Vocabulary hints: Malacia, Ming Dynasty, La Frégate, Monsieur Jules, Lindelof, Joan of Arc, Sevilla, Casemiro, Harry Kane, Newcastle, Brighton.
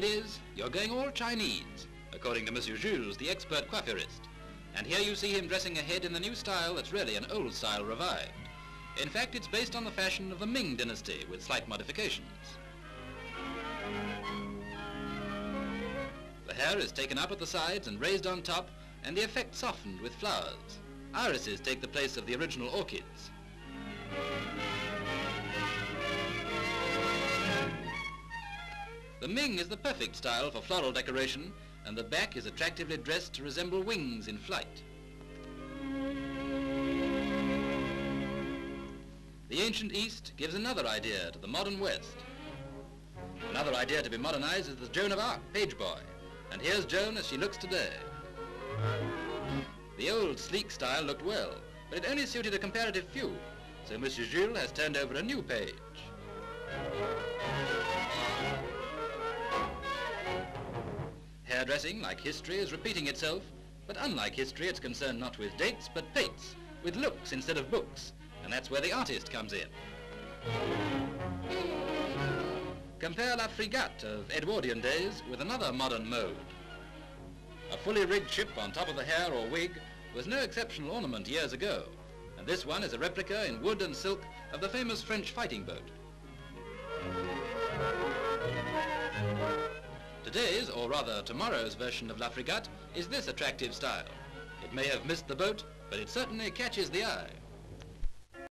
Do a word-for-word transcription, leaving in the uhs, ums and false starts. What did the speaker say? Ladies, you're going all Chinese, according to Monsieur Jules, the expert coiffurist. And here you see him dressing a head in the new style that's really an old style revived. In fact, it's based on the fashion of the Ming Dynasty with slight modifications. The hair is taken up at the sides and raised on top, and the effect softened with flowers. Irises take the place of the original orchids. The Ming is the perfect style for floral decoration, and the back is attractively dressed to resemble wings in flight. The ancient East gives another idea to the modern West. Another idea to be modernized is the Joan of Arc page boy, and here's Joan as she looks today. The old sleek style looked well, but it only suited a comparative few, so Monsieur Jules has turned over a new page. Hairdressing, like history, is repeating itself, but unlike history, it's concerned not with dates, but pates, with looks instead of books, and that's where the artist comes in. Compare La Frégate of Edwardian days with another modern mode. A fully rigged ship on top of the hair or wig was no exceptional ornament years ago, and this one is a replica in wood and silk of the famous French fighting boat. Today's, or rather tomorrow's, version of La Frégate is this attractive style. It may have missed the boat, but it certainly catches the eye.